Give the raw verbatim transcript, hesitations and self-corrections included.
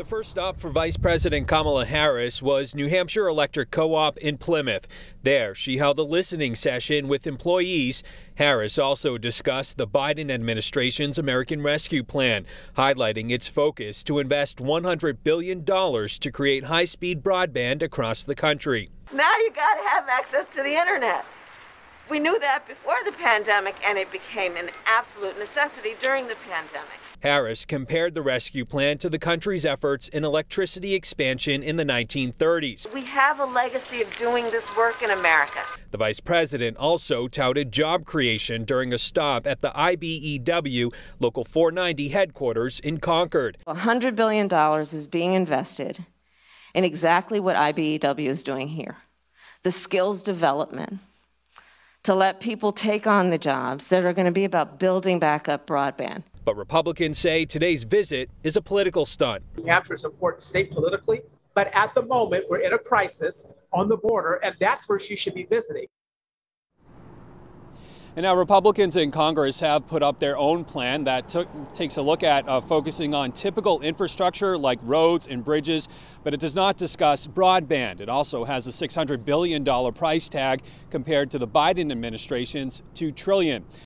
The first stop for Vice President Kamala Harris was New Hampshire Electric Co-op in Plymouth. There, she held a listening session with employees. Harris also discussed the Biden administration's American Rescue Plan, highlighting its focus to invest one hundred billion dollars to create high-speed broadband across the country. Now you got to have access to the internet. We knew that before the pandemic, and it became an absolute necessity during the pandemic. Harris compared the rescue plan to the country's efforts in electricity expansion in the nineteen thirties. We have a legacy of doing this work in America. The vice president also touted job creation during a stop at the I B E W Local four ninety headquarters in Concord. one hundred billion dollars is being invested in exactly what I B E W is doing here, the skills development, to let people take on the jobs that are going to be about building back up broadband. But Republicans say today's visit is a political stunt. New Hampshire is important state politically, but at the moment we're in a crisis on the border, and that's where she should be visiting. And now Republicans in Congress have put up their own plan that took, takes a look at uh, focusing on typical infrastructure like roads and bridges, but it does not discuss broadband. It also has a six hundred billion dollars price tag compared to the Biden administration's two trillion dollars.